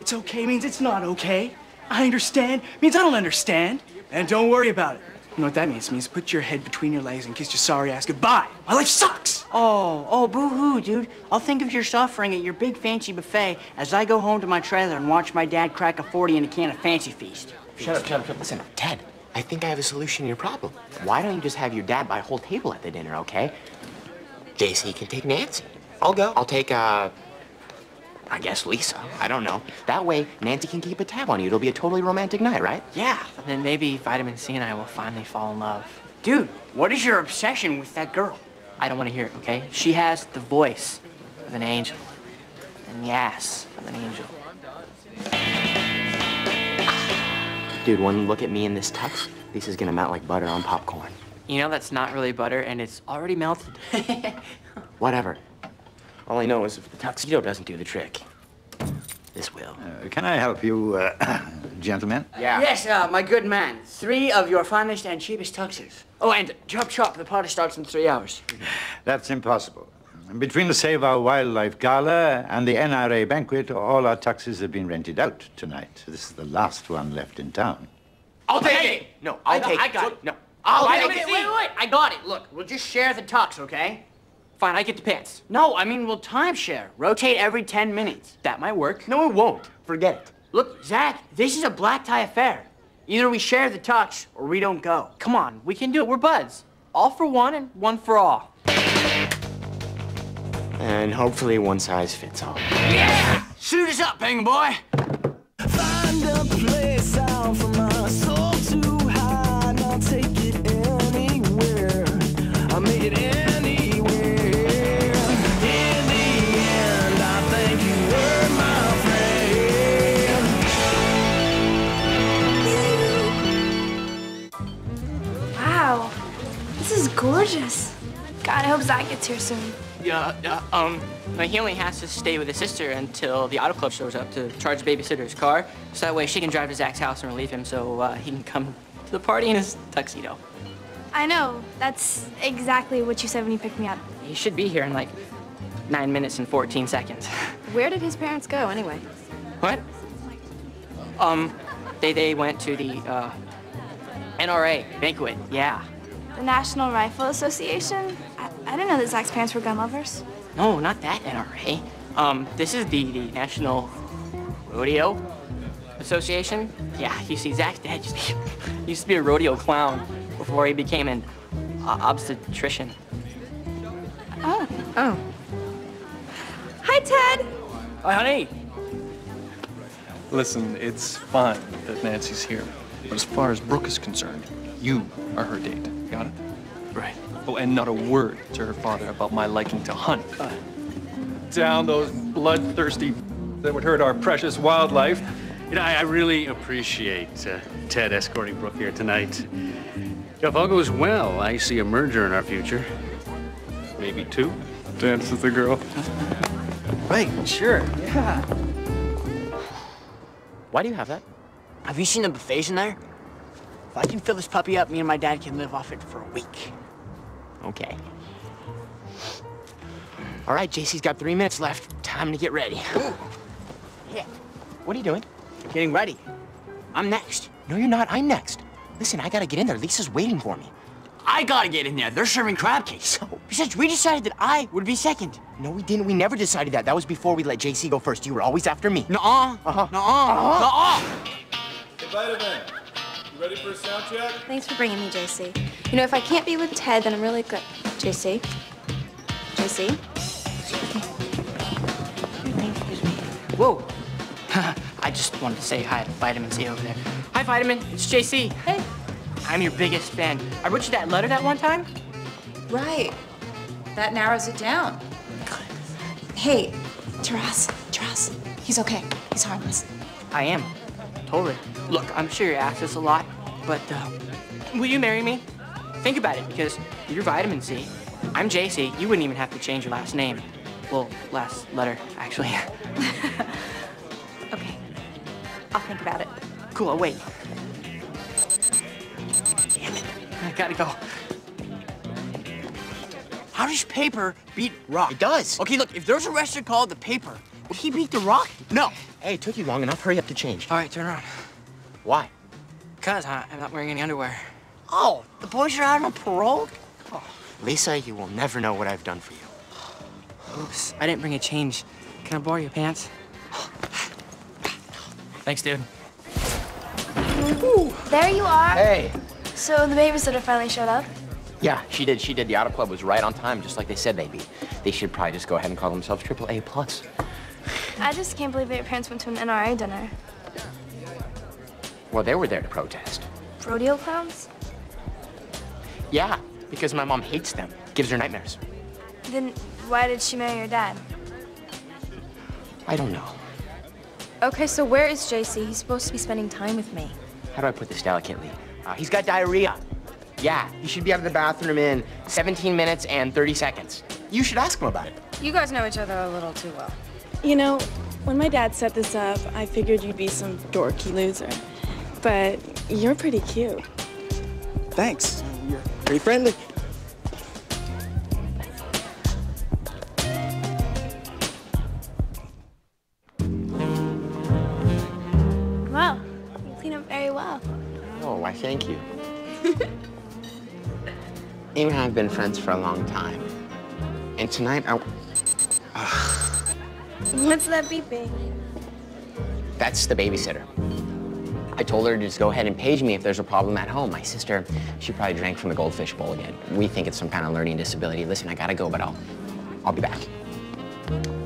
It's okay means it's not okay. I understand means I don't understand. And don't worry about it. You know what that means? It means put your head between your legs and kiss your sorry ass goodbye. My life sucks! Oh, boo-hoo, dude. I'll think of your suffering at your big fancy buffet as I go home to my trailer and watch my dad crack a 40 and a can of Fancy Feast. Shut up. Listen, Ted, I think I have a solution to your problem. Why don't you just have your dad buy a whole table at the dinner, okay? J.C. can take Nancy. I'll go. I'll take, I guess Lisa. I don't know. That way, Nancy can keep a tab on you. It'll be a totally romantic night, right? Yeah. And then maybe Vitamin C and I will finally fall in love. Dude, what is your obsession with that girl? I don't want to hear it, okay? She has the voice of an angel and the ass of an angel. Dude, one look at me in this tux, Lisa's gonna melt like butter on popcorn. You know, that's not really butter, and it's already melted. Whatever. All I know is if the tuxedo doesn't do the trick, this will. Can I help you, gentlemen? Yeah. Yes, my good man. 3 of your finest and cheapest tuxes. Oh, and chop. The party starts in 3 hours. That's impossible. Between the Save Our Wildlife Gala and the NRA banquet, all our tuxes have been rented out tonight. This is the last one left in town. I'll take it. No, I'll take it. I got it. No, I'll take it. Wait. I got it. Look, we'll just share the tux, okay? Fine, I get the pants. No, I mean, we'll timeshare. Rotate every 10 minutes. That might work. No, it won't. Forget it. Look, Zach, this is a black tie affair. Either we share the tux or we don't go. Come on, we can do it. We're buds. All for one and one for all. And hopefully one size fits all. Yeah! Suit us up, Bing Boy. Find a place out for my soul to hide. I'll take it anywhere. I'll make it anywhere. This is gorgeous. God, I hope Zach gets here soon. He only has to stay with his sister until the auto club shows up to charge the babysitter's car, so that way she can drive to Zach's house and relieve him so he can come to the party in his tuxedo. I know. That's exactly what you said when you picked me up. He should be here in, like, 9 minutes and 14 seconds. Where did his parents go, anyway? What? They went to the, NRA banquet, yeah. The National Rifle Association? I didn't know that Zach's parents were gun lovers. No, not that NRA. This is the National Rodeo Association. Yeah, you see, Zach's dad used to be a rodeo clown before he became an obstetrician. Oh. Hi, Ted. Hi, honey. Listen, it's fine that Nancy's here, but as far as Brooke is concerned, you are her date. Got it? Right. Oh, and not a word to her father about my liking to hunt. Down those bloodthirsty that would hurt our precious wildlife. You know, I really appreciate Ted escorting Brooke here tonight. If all goes well, I see a merger in our future. Maybe 2. Dance with the girl. Right, sure. Yeah. Why do you have that? Have you seen the buffets in there? If I can fill this puppy up, me and my dad can live off it for a week. Okay. All right, JC's got 3 minutes left. Time to get ready. Ooh. Yeah. What are you doing? Getting ready. I'm next. No, you're not. I'm next. Listen, I gotta get in there. Lisa's waiting for me. I gotta get in there. They're serving crab cakes. So, besides, we decided that I would be second. No, we didn't. We never decided that. That was before we let JC go first. You were always after me. Nuh-uh. Uh-huh. Nuh-uh. Uh-huh. Nuh-uh. Hey, ready for a sound check? Thanks for bringing me, JC. You know, if I can't be with Ted, then I'm really good. JC? JC? Excuse me. Whoa. I just wanted to say hi to Vitamin C over there. Hi, Vitamin. It's JC. Hey. I'm your biggest fan. I wrote you that letter that one time. Right. That narrows it down. Good. Hey, Taras. He's okay. He's harmless. I am. Totally. Look, I'm sure you're asked this a lot, but will you marry me? Think about it, because you're Vitamin C, I'm JC, you wouldn't even have to change your last name. Well, last letter, actually. Okay, I'll think about it. Cool, I'll wait. Damn it, I gotta go. How does paper beat rock? It does. Okay, look, if there's a wrestler called The Paper, would he beat The Rock? No. Hey, it took you long enough. Hurry up to change. All right, turn around. Why? Because I'm not wearing any underwear. Oh, the boys are out on parole? Oh. Lisa, you will never know what I've done for you. Oops, I didn't bring a change. Can I borrow your pants? Thanks, dude. Ooh. There you are. Hey. So the babysitter finally showed up? Yeah, she did. She did. The auto club was right on time, just like they said they'd be. They should probably just go ahead and call themselves AAA+. I just can't believe that your parents went to an NRA dinner. Well, they were there to protest. Rodeo clowns? Yeah, because my mom hates them. Gives her nightmares. Then why did she marry your dad? I don't know. Okay, so where is J.C.? He's supposed to be spending time with me. How do I put this delicately? He's got diarrhea. Yeah, he should be out of the bathroom in 17 minutes and 30 seconds. You should ask him about it. You guys know each other a little too well. You know, when my dad set this up, I figured you'd be some dorky loser. But you're pretty cute. Thanks. You're pretty friendly. Wow, you clean up very well. Oh, why, thank you. Amy and I have been friends for a long time. And tonight, what's that beeping? That's the babysitter. I told her to just go ahead and page me if there's a problem at home. My sister, she probably drank from the goldfish bowl again. We think it's some kind of learning disability. Listen, I gotta go, but I'll be back.